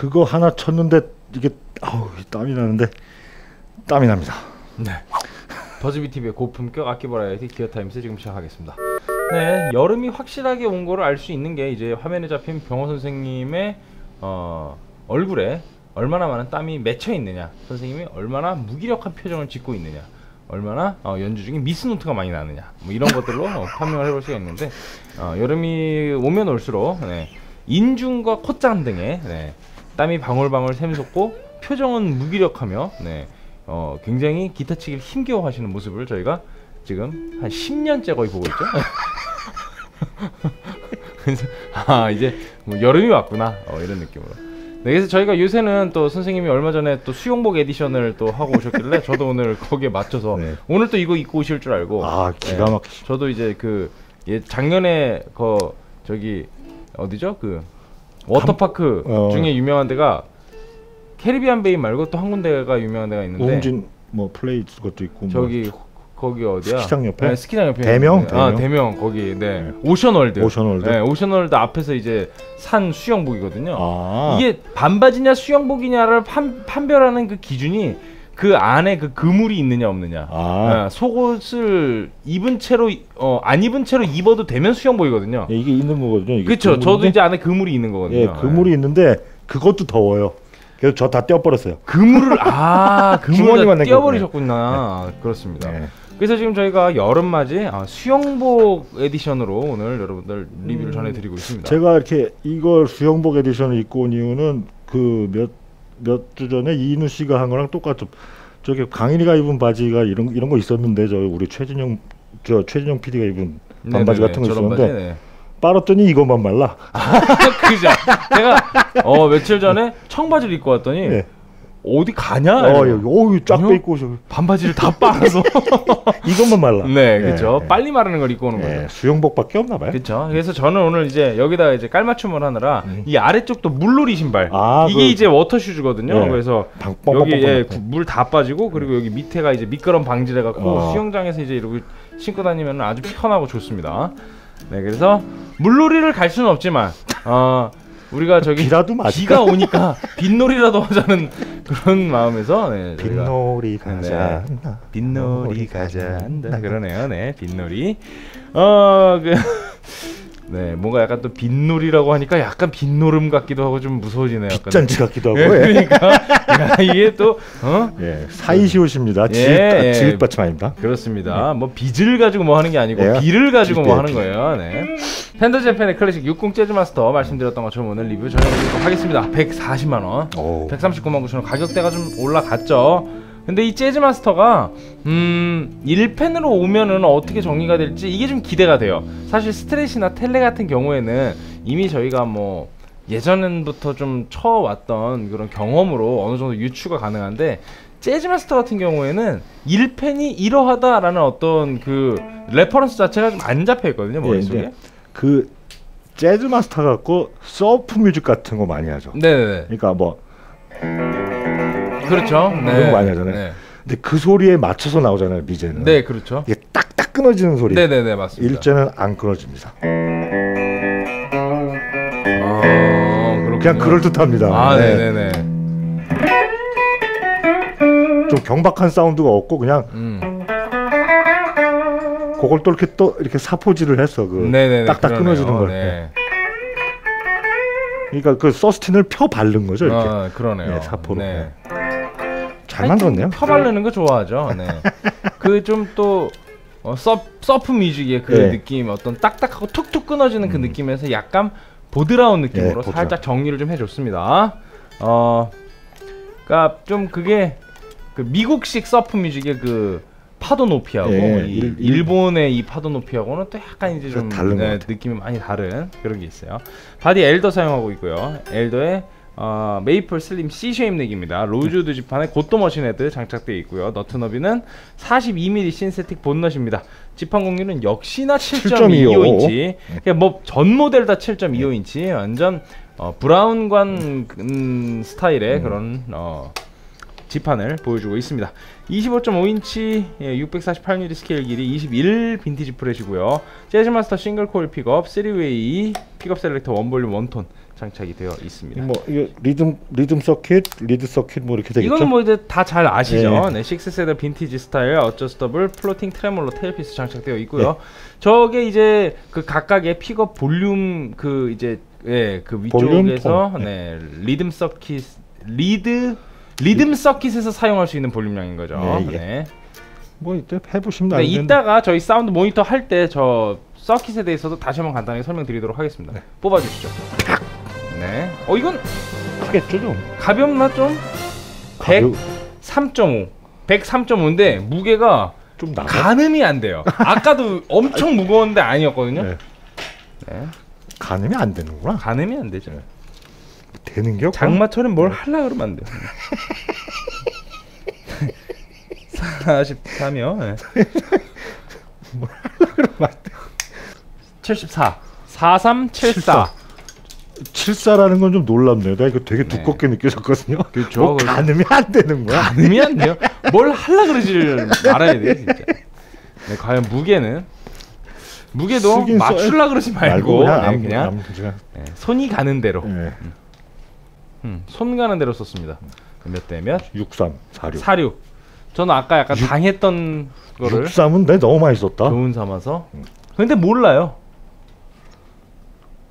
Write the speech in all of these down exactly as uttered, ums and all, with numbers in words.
그거 하나 쳤는데 이게 아우 땀이 나는데 땀이 납니다. 네. 버즈비 티비의 고품격 악기 버라이어티 기어타임스 지금 시작하겠습니다. 네, 여름이 확실하게 온 거를 알 수 있는 게 이제 화면에 잡힌 병호 선생님의 어, 얼굴에 얼마나 많은 땀이 맺혀 있느냐, 선생님이 얼마나 무기력한 표정을 짓고 있느냐, 얼마나 어, 연주 중에 미스노트가 많이 나느냐, 뭐 이런 것들로 어, 판명을 해볼 수가 있는데 어, 여름이 오면 올수록 네, 인중과 콧잔 등에 네, 땀이 방울방울 샘솟고 표정은 무기력하며 네, 어, 굉장히 기타 치기를 힘겨워 하시는 모습을 저희가 지금 한 십 년째 거의 보고 있죠. 그래서 아 이제 뭐 여름이 왔구나 어, 이런 느낌으로. 네, 그래서 저희가 요새는 또 선생님이 얼마 전에 또 수영복 에디션을 또 하고 오셨길래 저도 오늘 거기에 맞춰서 네. 오늘 또 이거 입고 오실 줄 알고 아 기가 막히죠. 네, 저도 이제 그 예, 작년에 그 저기 어디죠 그 워터파크 감... 어... 중에 유명한 데가 캐리비안 베이 말고 또 한 군데가 유명한 데가 있는데 홍진 뭐 플레이 것도 있고 저기 뭐... 거기 어디야? 스키장 옆에? 네, 스키장 옆에 대명? 대명? 아, 대명 거기 네, 네. 오션월드 오션월드 네, 오션월드 앞에서 이제 산 수영복이거든요. 아 이게 반바지냐 수영복이냐를 판, 판별하는 그 기준이 그 안에 그 그물이 있느냐 없느냐. 아 네, 속옷을 입은 채로 어, 안 입은 채로 입어도 되면 수영복이거든요. 네, 이게 있는 거거든요. 그렇죠. 저도 이제 안에 그물이 있는 거거든요. 예, 그물이 네. 있는데 그것도 더워요. 그래서 저 다 떼어버렸어요. 그물을 아 그물을 다 떼어버리셨구나. 네. 그렇습니다. 네. 그래서 지금 저희가 여름맞이 아, 수영복 에디션으로 오늘 여러분들 리뷰를 음, 전해드리고 있습니다. 제가 이렇게 이걸 수영복 에디션을 입고 온 이유는 그 몇 몇 주 전에 이인우 씨가 한 거랑 똑같죠. 저기 강인이가 입은 바지가 이런 이런 거 있었는데 저 우리 최진영 저 최진영 피디가 입은 반바지 네네네, 같은 거 있었는데 바지, 네. 빨았더니 이것만 말라. 그죠? 제가 어 며칠 전에 청바지를 입고 왔더니. 네. 어디 가냐? 어, 여기 쫙 빼입고 오셔. 반바지를 다 빨아서 이것만 말라. 네, 그렇죠. 예, 빨리 마르는 걸 입고 오는 예, 거죠. 수영복밖에 없나 봐요. 그렇죠. 그래서 저는 오늘 이제 여기다 이제 깔맞춤을 하느라 음. 이 아래쪽도 물놀이 신발. 아, 이게 그... 이제 워터슈즈거든요. 예. 그래서 방, 뻥, 여기 예, 물 다 빠지고 그리고 여기 밑에가 이제 미끄럼 방지돼 갖고 어. 수영장에서 이제 이러고 신고 다니면 아주 편하고 좋습니다. 네, 그래서 물놀이를 갈 수는 없지만 어. 우리가 저기 비라도 비가 오니까 빗놀이라도 하자는 그런 마음에서 네, 빗놀이 가자 네, 빗놀이 가자 한다 그러네요. 네 빗놀이 어 그 네 뭔가 약간 또 빗놀이라고 하니까 약간 빗노름 같기도 하고 좀 무서워지네요. 빗잔치 같기도 하고 네, 그러니까 야, 이게 또 어? 예, 사이시옷입니다. 예, 지읒받침 아닙니다. 그렇습니다. 네. 뭐 빚을 가지고 뭐 하는 게 아니고 예, 비를 가지고 뭐 하는 거예요. 네. 팬더재팬의 클래식 육십 재즈마스터 말씀드렸던 것처럼 오늘 리뷰 전해드리도록 하겠습니다. 백사십만 원 오. 백삼십구만 구천 원 가격대가 좀 올라갔죠. 근데 이 재즈마스터가 음... 일 펜으로 오면은 어떻게 정리가 될지 이게 좀 기대가 돼요. 사실 스트랫이나 텔레 같은 경우에는 이미 저희가 뭐 예전부터 좀 쳐왔던 그런 경험으로 어느 정도 유추가 가능한데 재즈마스터 같은 경우에는 일 펜이 이러하다라는 어떤 그 레퍼런스 자체가 좀 안 잡혀있거든요. 머릿속에. 네, 그 재즈마스터 갖고 서프 뮤직 같은 거 많이 하죠. 네네네. 그러니까 뭐 그렇죠. 네. 그런 거 많이 하잖아요. 네. 근데 그 소리에 맞춰서 나오잖아요. 미제는. 네, 그렇죠. 이게 딱딱 끊어지는 소리. 네, 네, 네, 맞습니다. 일제는 안 끊어집니다. 아, 그렇군요. 그냥 그럴 듯합니다. 아, 네, 네, 네. 좀 경박한 사운드가 없고 그냥 음. 그걸 또 이렇게 또 이렇게 사포질을 해서 그 네, 네, 네, 딱딱 그러네요. 끊어지는 걸. 네. 그러니까 그 서스틴을 펴 바른 거죠. 이렇게. 아, 그러네요. 네, 사포로. 네. 잘 만들었네요. 펴 바르는 거 좋아하죠. 네. 그 좀 또 어, 서프, 서프 뮤직의 그 네. 느낌, 어떤 딱딱하고 툭툭 끊어지는 음. 그 느낌에서 약간 보드라운 느낌으로 네, 보드라. 살짝 정리를 좀 해줬습니다. 어, 그러니까 좀 그게 그 미국식 서프 뮤직의 그 파도 높이하고 네, 이, 일, 일본의 이 파도 높이하고는 또 약간 이제 좀 다른 네, 느낌이 많이 다른 그런 게 있어요. 바디 엘더 사용하고 있고요. 엘더의 어, 메이플 슬림 C-쉐임 넥입니다. 로즈우드 지판에 곧도 머신 헤드 장착되어 있고요. 너트 너비는 사십이 밀리미터 신세틱 본넛입니다. 지판 공률은 역시나 칠 점 이오 인치. 그러니까 뭐 전 모델 다 칠 점 이오 인치. 완전 어, 브라운관 음, 스타일의 음. 그런 어, 지판을 보여주고 있습니다. 이십오 점 오 인치 육백사십팔 밀리미터 스케일 길이 이십일 빈티지 프렛이고요. 재즈마스터 싱글코일 픽업, 쓰리웨이 픽업 셀렉터 원볼륨 원톤 장착이 되어 있습니다. 뭐 이거 리듬 리듬 서킷, 리드 서킷 뭐 이렇게 되겠죠? 이건 뭐 이제 다 잘 아시죠. 네, 식스 세더 빈티지 스타일 어저스터블 플로팅 트레몰로 테일피스 장착되어 있고요. 네. 저게 이제 그 각각의 픽업 볼륨 그 이제 예, 그 위쪽에서 네, 리듬 서킷 리드 리듬 서킷에서 사용할 수 있는 볼륨량인 거죠. 네. 예. 네. 뭐 이때 해보시면 네, 이따가 저희 사운드 모니터 할 때 저 서킷에 대해서도 다시 한번 간단하게 설명드리도록 하겠습니다. 네. 뽑아주시죠. 네. 어 이건 크겠죠 좀. 가볍나 좀? 백삼 점 오. 백삼 점 오인데 무게가 좀 나가? 가늠이 안 돼요. 아까도 엄청 무거운데 아니었거든요. 네. 네. 가늠이 안 되는구나. 가늠이 안 되죠. 네. 되는 게 장마철엔 뭘 하려고 그러면 안 돼요. 사십삼이요. 네. 뭘 하려고 그러면 안 돼요. 칠십사. 사십삼 칠십사. 칠십사라는 건 좀 놀랍네요. 내가 이거 되게 두껍게 네. 느껴졌거든요. 그렇죠. 뭐 가늠이 안 되는 거야. 가늠이 안 돼요. 뭘 하려고 그러지를 말아야 돼 진짜. 네, 과연 무게는? 무게도 맞추려고 그러지 말고, 말고 그냥, 네, 그냥, 그냥 네, 손이 가는 대로 네. 음, 손 가는 대로 썼습니다. 몇 대 몇? 육삼, 사육. 사육. 저는 아까 약간 육, 당했던 거를 육삼은 내 너무 많이 썼다. 좋은 삼아서 음. 근데 몰라요.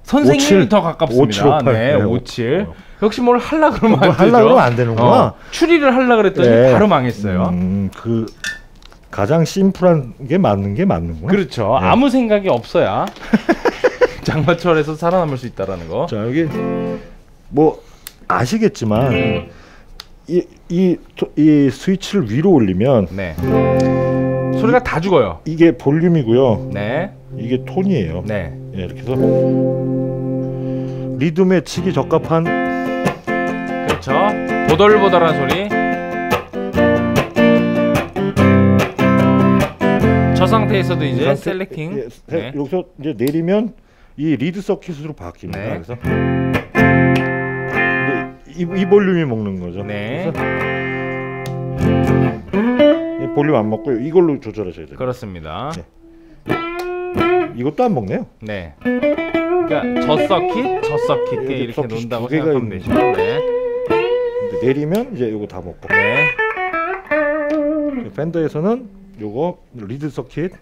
선생님이 더 가깝습니다. 오칠오팔, 네, 네, 오십칠. 어. 역시 뭘 하려고 그러면 뭘 안 되죠. 하려고 안 되는구나. 어, 추리를 하려고 그랬더니 네. 바로 망했어요. 음, 그 가장 심플한 게 맞는 게 맞는구나. 그렇죠. 네. 아무 생각이 없어야 장마철에서 살아남을 수 있다라는 거. 자, 여기 뭐 아시겠지만 음. 이, 이, 이 스위치를 위로 올리면 네. 소리가 다 죽어요. 이게 볼륨이고요. 네. 이게 톤이에요. 네. 예, 이렇게 해서 리듬에 치기 적합한 그렇죠. 보들보들한 소리. 저 상태에서도 이제 상태, 셀렉팅 예, 네. 여기서 이제 내리면 이 리드 서킷으로 바뀝니다. 네. 그래서 이, 이 볼륨이 먹는 거죠. 네. 그래서 볼륨 안 먹고 이걸로 조절하셔야 돼요. 그렇습니다. 네. 이것도 안 먹네요. 네. 그러니까 저 서킷, 저 서킷 네, 이렇게 서킷 논다고 생각하면 되죠. 네. 근데 내리면 이제 이거 다 먹고. 네. 팬더에서는 요거 리드 서킷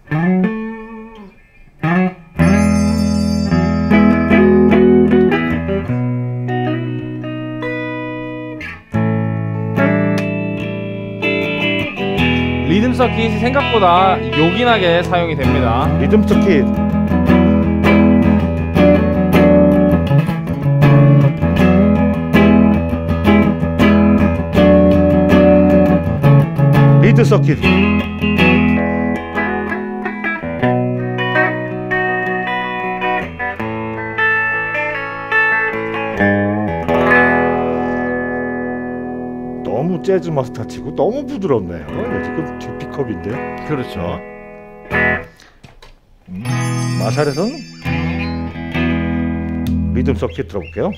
리듬 서킷이 생각보다 요긴하게 사용이 됩니다. 리듬 서킷 리드 서킷 너무 재즈 마스터 치고 너무 부드럽네요. 어, 지금 뒷픽업인데요. 그렇죠. 음, 마샬에서는 리듬 서킷 들어볼게요.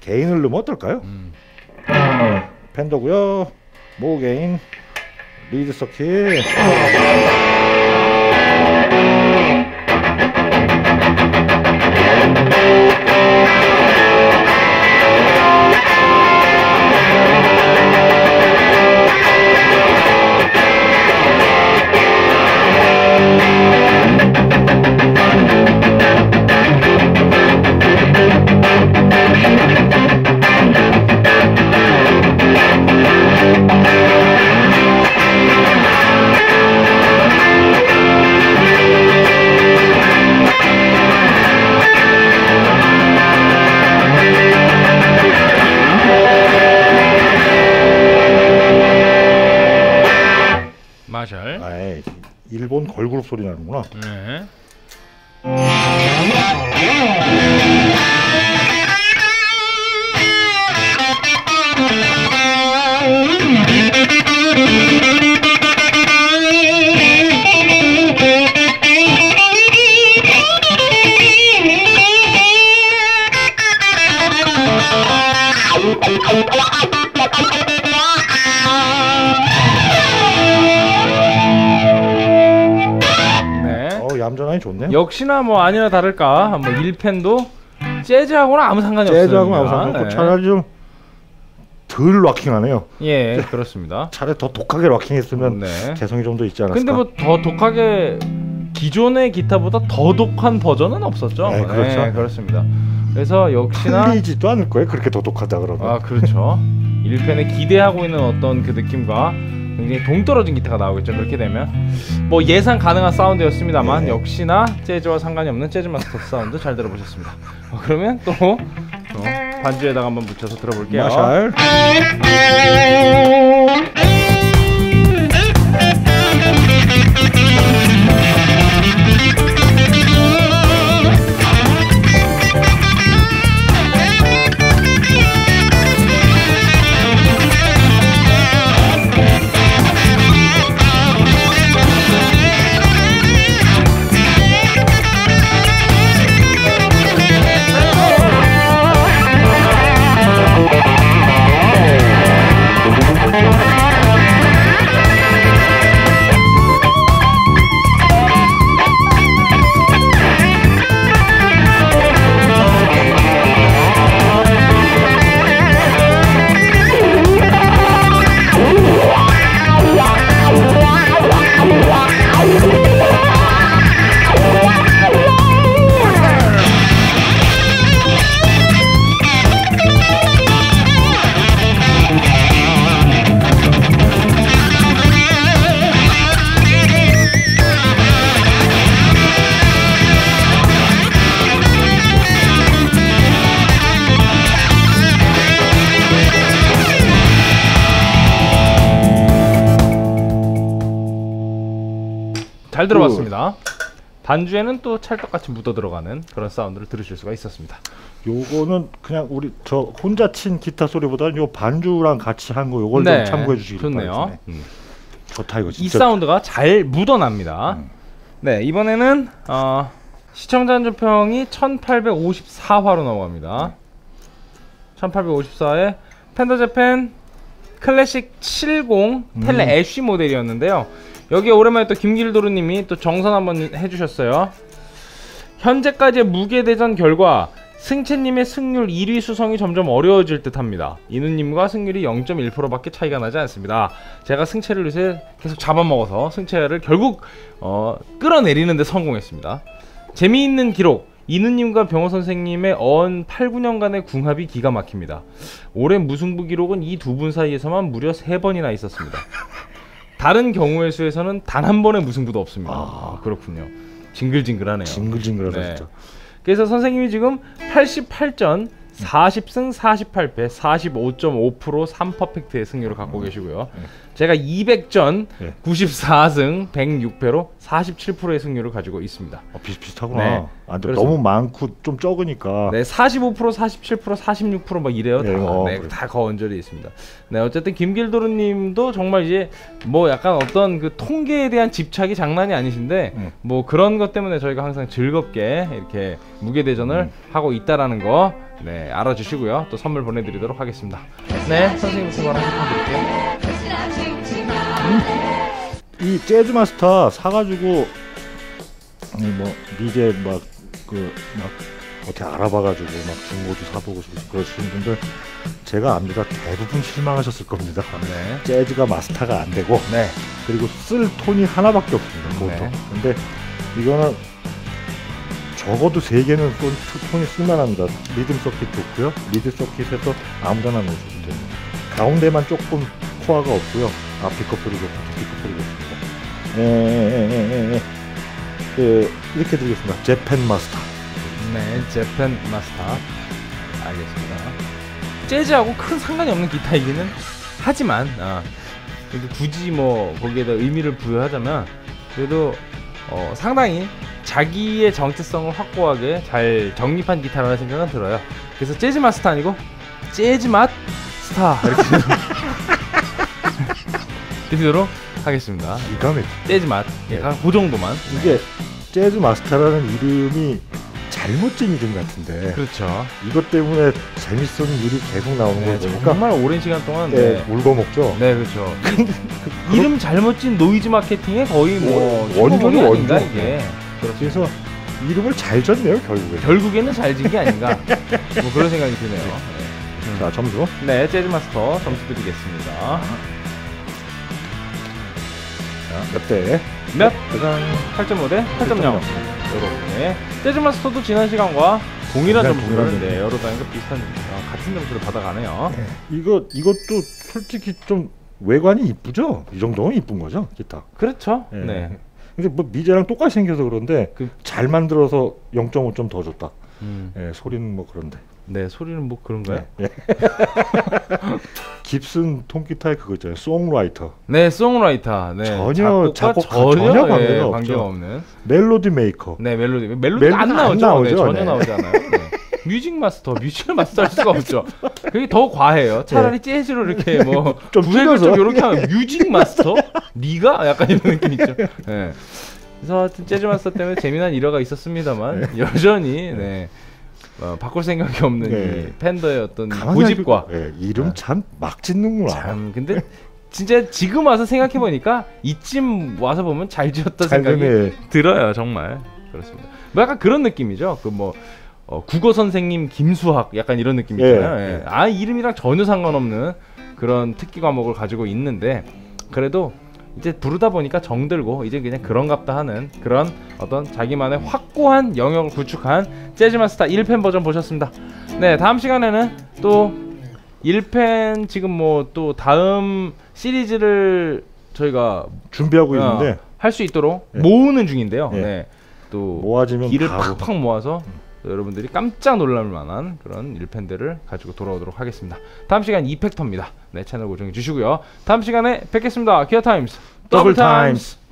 개인을 넣으면 어떨까요? 음. 팬더고요. 모게인 리드 서킷 마샬. 아이, 일본 걸그룹 소리 나는구나. 네. 좋네요. 역시나 뭐 아니나 다를까 뭐 일 펜도 재즈하고는 아무 상관이 없어요. 재즈하고는 아무 상관없고 네. 차라리 좀 덜 락킹하네요. 예, 그렇습니다. 차라리 더 독하게 락킹했으면 네. 개성이 좀 더 있지 않았을까. 근데 뭐 더 독하게 기존의 기타보다 더 독한 버전은 없었죠. 네, 그렇죠. 네, 그렇습니다. 그래서 역시나 틀리지도 않을 거예요. 그렇게 더 독하다 그러면. 아, 그렇죠. 일 펜에 기대하고 있는 어떤 그 느낌과 굉장히 동떨어진 기타가 나오겠죠. 그렇게 되면 뭐 예상 가능한 사운드였습니다만 네. 역시나 재즈와 상관이 없는 재즈 마스터 사운드 잘 들어보셨습니다. 어, 그러면 또, 또 반주에다가 한번 묻혀서 들어볼게요. 마샬. 잘 들어봤습니다. 반주에는 또 찰떡같이 묻어 들어가는 그런 사운드를 들으실 수가 있었습니다. 요거는 그냥 우리 저 혼자 친 기타 소리보다는 요 반주랑 같이 한 거 요걸 네, 좀 참고해 주시길 바랍니다. 음. 좋다 이거 진짜. 이 사운드가 잘 묻어납니다. 음. 네, 이번에는 어, 시청자 한줄평이 천팔백오십사 화로 넘어갑니다. 네. 천팔백오십사에 펜더재팬 클래식 칠십 텔레 음. 애쉬 모델이었는데요. 여기 오랜만에 또 김길도루님이 또 정선 한번 해주셨어요. 현재까지의 무게대전 결과 승채님의 승률 일 위 수성이 점점 어려워질 듯합니다. 이누님과 승률이 영 점 일 퍼센트밖에 차이가 나지 않습니다. 제가 승채를 요새 계속 잡아먹어서 승채를 결국 어, 끌어내리는데 성공했습니다. 재미있는 기록. 이누님과 병호선생님의 어언 팔, 구 년간의 궁합이 기가 막힙니다. 올해 무승부 기록은 이 두 분 사이에서만 무려 세 번이나 있었습니다. 다른 경우의 수에서는 단 한 번의 무승부도 없습니다. 아, 그렇군요. 징글징글하네요. 징글징글하다 네. 진짜. 그래서 선생님이 지금 팔십팔 전, 사십 승, 사십팔 패, 사십오 점 오 퍼센트 삼 퍼펙트의 승률을 갖고 계시고요. 네. 제가 이백 전, 네. 구십사 승, 백육 패로 사십칠 퍼센트의 승률을 가지고 있습니다. 아, 비슷비슷하구나. 네. 아, 너무 많고 좀 적으니까. 네, 사십오 퍼센트, 사십칠 퍼센트, 사십육 퍼센트 막 이래요. 네, 다, 어, 네, 그래. 다 거언절이 있습니다. 네, 어쨌든 김길도루님도 정말 이제 뭐 약간 어떤 그 통계에 대한 집착이 장난이 아니신데 음. 뭐 그런 것 때문에 저희가 항상 즐겁게 이렇게 무게대전을 음. 하고 있다라는 거 네, 알아주시고요. 또 선물 보내드리도록 하겠습니다. 네, 선생님부터 말씀 드릴게요. 이 재즈 마스터 사가지고 아니 뭐 미제 막 그 막 어떻게 알아봐가지고 막 중고도 사보고 그러시는 분들 제가 압니다. 대부분 실망하셨을 겁니다. 네. 재즈가 마스터가 안 되고 네. 그리고 쓸 톤이 하나밖에 없습니다. 보통. 네. 근데 이거는 적어도 세 개는 톤이 쓸만합니다. 리듬 서킷 좋고요. 리드 서킷에서 아무데나 넣어주면 됩니다. 가운데만 조금 코어가 없고요. 앞뒤 커플이고 뒤 커플이고 있습니다. 에에에에에 그 이렇게 드리겠습니다. 재팬 마스터. 네, 재팬 마스터. 알겠습니다. 재즈하고 큰 상관이 없는 기타이기는 하지만 아, 굳이 뭐 거기에다 의미를 부여하자면 그래도 어, 상당히 자기의 정체성을 확고하게 잘 정립한 기타라는 생각은 들어요. 그래서 재즈 마스터 아니고 재즈 맛 스타 이렇게 대표로 하겠습니다. 이감에 재즈 맛 약간 네. 그 정도만. 이게 네. 재즈 마스터라는 이름이 잘못된 이름 같은데. 그렇죠. 이것 때문에 재밌었던 일이 계속 나오는 네, 거죠. 정말 오랜 시간 동안 네, 네. 울거먹죠. 네, 그렇죠. 이름 잘못 진 노이즈 마케팅에 거의 뭐 어, 원조는 원조인가 이게. 그렇죠. 그래서 이름을 잘 졌네요 결국에. 결국에는 잘 진 게 아닌가. 뭐 그런 생각이 드네요. 네. 자 점수. 네, 재즈 마스터 점수 드리겠습니다. 자, 몇 대? 몇? 팔 점 오 대 팔 점 영. 여러분의 재즈 마스터도 지난 시간과 동일한 점수를 네, 여러 단위가 비슷한 점수가 같은 점수를 받아가네요. 네. 이거 이것도 솔직히 좀 외관이 이쁘죠? 이 정도면 이쁜 거죠, 기타. 그렇죠. 네. 네. 근데 뭐 미제랑 똑같이 생겨서 그런데 그, 잘 만들어서 영 점 오 점 더 줬다. 음. 네, 소리는 뭐 그런데. 네, 소리는 뭐 그런가요? 네. 깁슨 통기타의 그거 있잖아요. 송라이터. 네, 송라이터. 네. 전혀 작곡과 전혀, 전혀 관계가 예, 없죠. 관계가 없는. 멜로디 메이커. 네, 멜로디. 멜로디 안 나오죠. 안 나오죠. 네, 전혀 네. 나오지 않아요. 네. 뮤직 마스터, 뮤지컬 마스터 할 수가 없죠. 그게 더 과해요. 차라리 네. 재즈로 이렇게 뭐 좀 구색을 좀 이렇게 하면 뮤직 마스터? 네가? 약간 이런 느낌 있죠. 네. 그래서 하여튼 재즈 마스터 때문에 재미난 일화가 있었습니다만 네. 여전히 네. 네. 어, 바꿀 생각이 없는 네. 이 팬더의 어떤 고집과 네, 이름 참 막 짓는구나. 참 근데 진짜 지금 와서 생각해 보니까 이쯤 와서 보면 잘 지었다 생각이 되네. 들어요 정말. 그렇습니다. 뭐 약간 그런 느낌이죠. 그 뭐 어, 국어 선생님 김수학 약간 이런 느낌 있잖아요. 예, 예. 아 이름이랑 전혀 상관없는 그런 특기 과목을 가지고 있는데 그래도 이제 부르다 보니까 정들고 이제 그냥 그런갑다 하는 그런 어떤 자기만의 확고한 영역을 구축한 재즈마스터 일 편 버전 보셨습니다. 네 다음 시간에는 또 일 편 지금 뭐 또 다음 시리즈를 저희가 준비하고 어, 있는데 할 수 있도록 예. 모으는 중인데요. 예. 네, 또 모아지면 길을 가고. 팍팍 모아서 여러분들이 깜짝 놀랄 만한 그런 일 편들을 가지고 돌아오도록 하겠습니다. 다음 시간 이펙터입니다. 네, 채널 고정해 주시고요. 다음 시간에 뵙겠습니다. 기어타임스 더블 타임스.